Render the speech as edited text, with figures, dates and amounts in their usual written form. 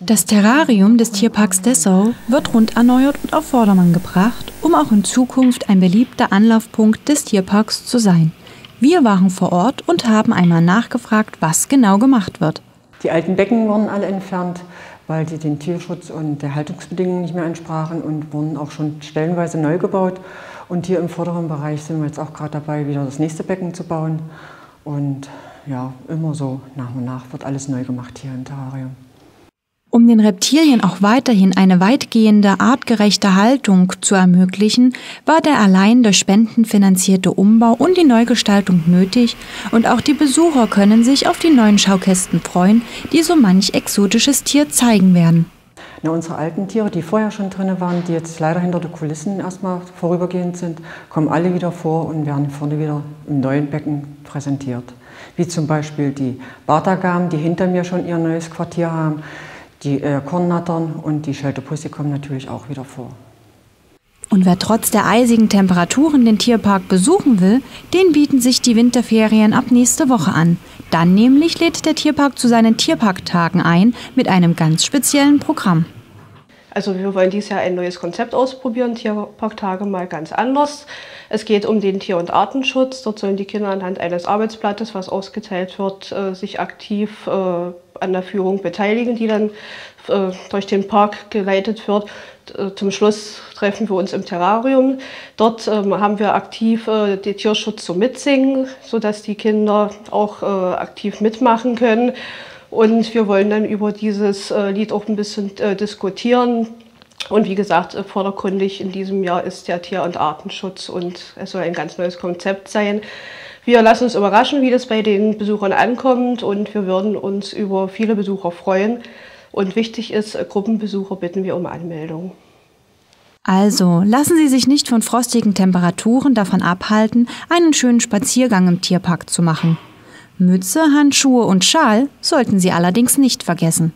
Das Terrarium des Tierparks Dessau wird rund erneuert und auf Vordermann gebracht, um auch in Zukunft ein beliebter Anlaufpunkt des Tierparks zu sein. Wir waren vor Ort und haben einmal nachgefragt, was genau gemacht wird. Die alten Becken wurden alle entfernt, weil sie den Tierschutz und der Haltungsbedingungen nicht mehr entsprachen, und wurden auch schon stellenweise neu gebaut. Und hier im vorderen Bereich sind wir jetzt auch gerade dabei, wieder das nächste Becken zu bauen. Und ja, immer so nach und nach wird alles neu gemacht hier im Terrarium. Um den Reptilien auch weiterhin eine weitgehende, artgerechte Haltung zu ermöglichen, war der allein durch Spenden finanzierte Umbau und die Neugestaltung nötig, und auch die Besucher können sich auf die neuen Schaukästen freuen, die so manch exotisches Tier zeigen werden. Na, unsere alten Tiere, die vorher schon drin waren, die jetzt leider hinter den Kulissen erstmal vorübergehend sind, kommen alle wieder vor und werden vorne wieder im neuen Becken präsentiert. Wie zum Beispiel die Bartagamen, die hinter mir schon ihr neues Quartier haben. Die Kornnattern und die Scheltepussy kommen natürlich auch wieder vor. Und wer trotz der eisigen Temperaturen den Tierpark besuchen will, den bieten sich die Winterferien ab nächste Woche an. Dann nämlich lädt der Tierpark zu seinen Tierparktagen ein mit einem ganz speziellen Programm. Also wir wollen dieses Jahr ein neues Konzept ausprobieren, Tierparktage mal ganz anders. Es geht um den Tier- und Artenschutz. Dort sollen die Kinder anhand eines Arbeitsblattes, was ausgeteilt wird, sich aktiv an der Führung beteiligen, die dann durch den Park geleitet wird. Zum Schluss treffen wir uns im Terrarium. Dort haben wir aktiv den Tierschutz zum Mitsingen, sodass die Kinder auch aktiv mitmachen können. Und wir wollen dann über dieses Lied auch ein bisschen diskutieren. Und wie gesagt, vordergründig in diesem Jahr ist der Tier- und Artenschutz, und es soll ein ganz neues Konzept sein. Wir lassen uns überraschen, wie das bei den Besuchern ankommt, und wir würden uns über viele Besucher freuen. Und wichtig ist, Gruppenbesucher bitten wir um Anmeldung. Also, lassen Sie sich nicht von frostigen Temperaturen davon abhalten, einen schönen Spaziergang im Tierpark zu machen. Mütze, Handschuhe und Schal sollten Sie allerdings nicht vergessen.